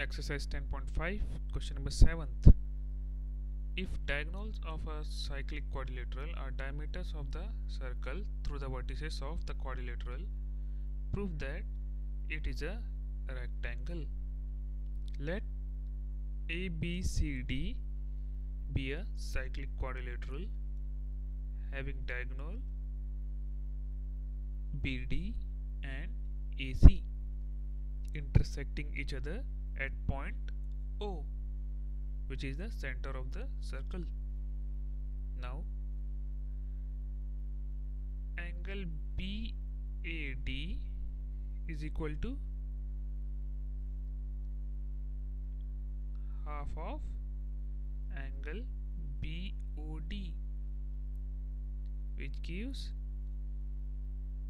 Exercise 10.5, question number 7th. If diagonals of a cyclic quadrilateral are diameters of the circle through the vertices of the quadrilateral, prove that it is a rectangle. Let ABCD be a cyclic quadrilateral having diagonal BD and AC intersecting each other at point O, which is the center of the circle. Now, angle BAD is equal to half of angle BOD, which gives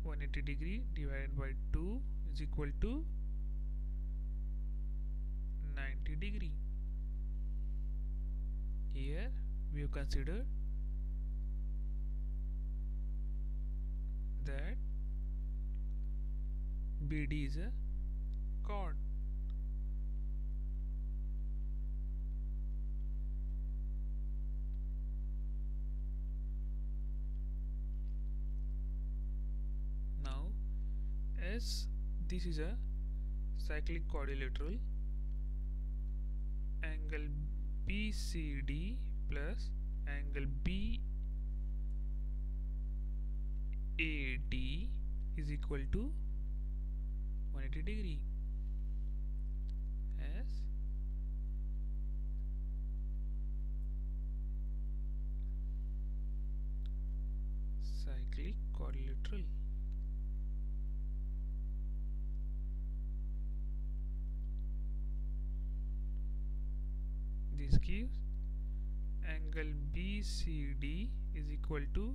180 degree divided by 2 is equal to 90 degree. Here we have considered that BD is a chord. Now, as this is a cyclic quadrilateral, angle BCD plus angle BAD is equal to 180 degree, as cyclic quadrilateral. This gives angle BCD is equal to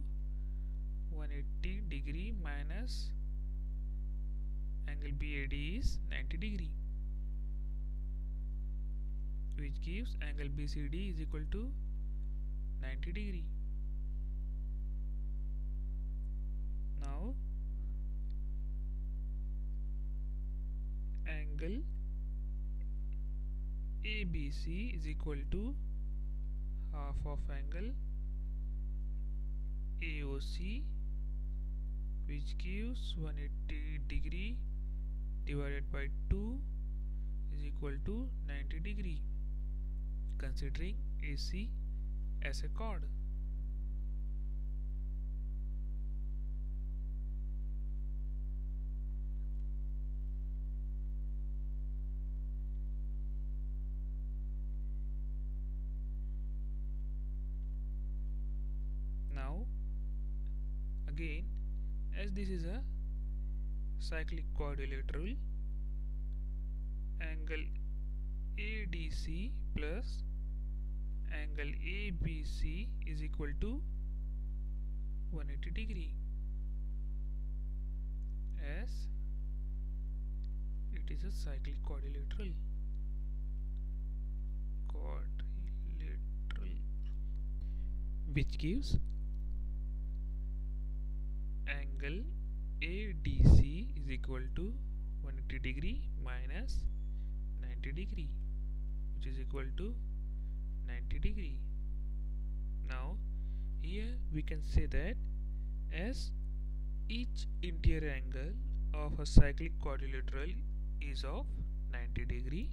180 degree minus angle BAD is 90 degree, which gives angle BCD is equal to 90 degree. Now, angle ABC is equal to half of angle AOC, which gives 180 degree divided by 2 is equal to 90 degree, considering AC as a chord. Again, as this is a cyclic quadrilateral, angle ADC plus angle ABC is equal to 180 degree, as it is a cyclic quadrilateral. Which gives angle ADC is equal to 180 degree minus 90 degree, which is equal to 90 degree. Now, here we can say that as each interior angle of a cyclic quadrilateral is of 90 degree,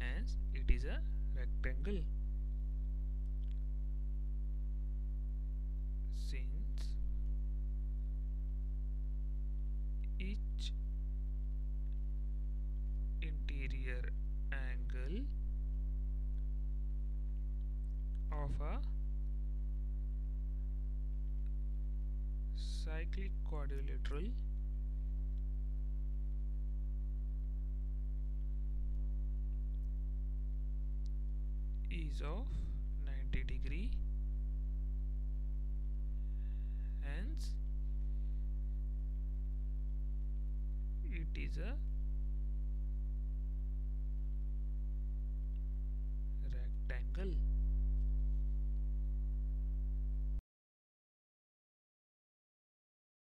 hence it is a rectangle. Since each interior angle of a cyclic quadrilateral is of 90 degree, hence it is a